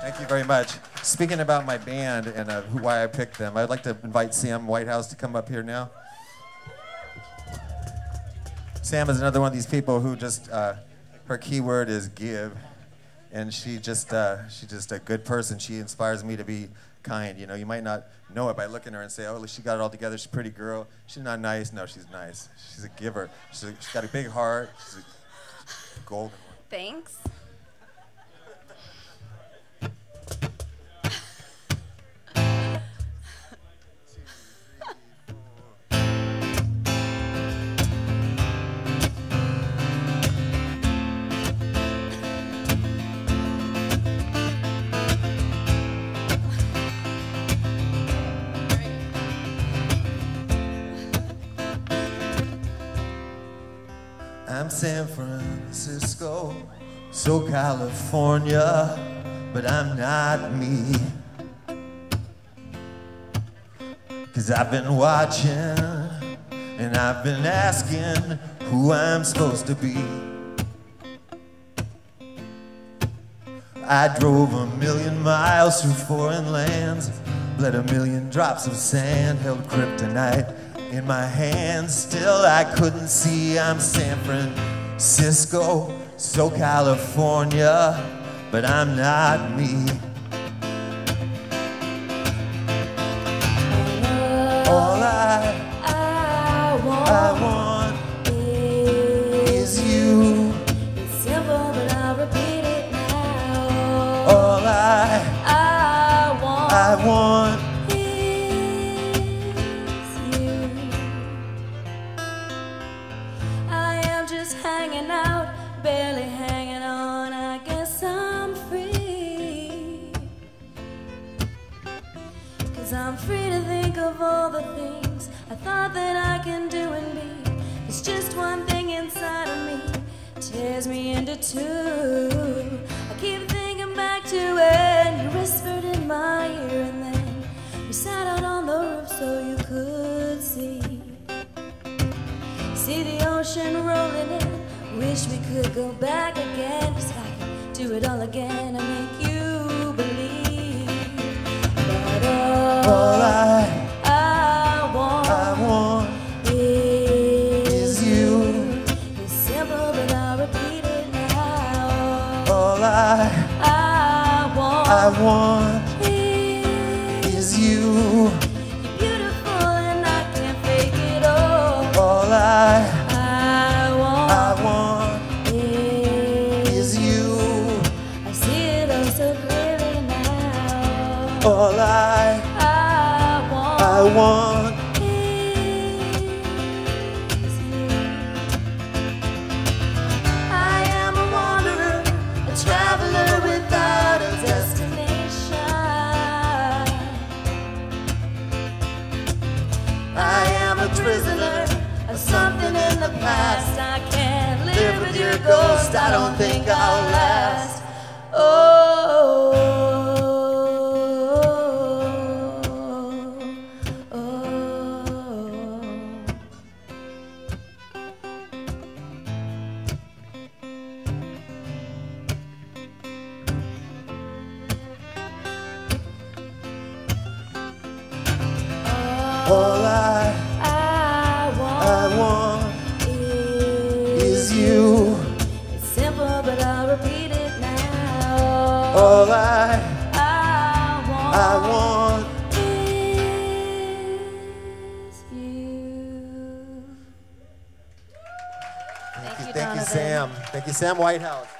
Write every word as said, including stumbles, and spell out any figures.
Thank you very much. Speaking about my band and uh, why I picked them, I'd like to invite Sam Whitehouse to come up here now. Sam is another one of these people who just, uh, her keyword is give. And she just, uh, she's just a good person. She inspires me to be kind. You know, you might not know it by looking at her and say, oh, she got it all together. She's a pretty girl. She's not nice. No, she's nice. She's a giver. She's, a, she's got a big heart. She's a golden one. Thanks. I'm San Francisco, so California, but I'm not me. 'Cause I've been watching and I've been asking who I'm supposed to be. I drove a million miles through foreign lands, bled a million drops of sand, held kryptonite in my hands, still I couldn't see. I'm San Francisco, so California, but I'm not me. All I, I want, I want is, is you. It's simple, but I'll repeat it now. All I, I want, I want. Just hanging out, barely hanging on, I guess I'm free. 'Cause I'm free to think of all the things I thought that I can do and be. There's just one thing inside of me, tears me into two. I keep thinking back to when you whispered in my ear, and then we sat out on the roof so you could see. See the ocean rolling in. Wish we could go back again, 'cause I can do it all again and make you believe. But all, all I, I want, I want is, is you. It's simple, but I'll repeat it now. All I, I want, I want is, is you. I want, I want is, is you. I see it all so clearly now. All I, I want, I want is you. I am a wanderer, a traveler without a destination. I am a prisoner of something in the past. I can't live with your ghost. I don't think I'll last. Oh, oh, oh, oh. All I, I want is, is you. It's simple, but I'll repeat it now. All I, I want, I want is you. Thank you, thank you, Sam. Thank you, Sam Whitehouse.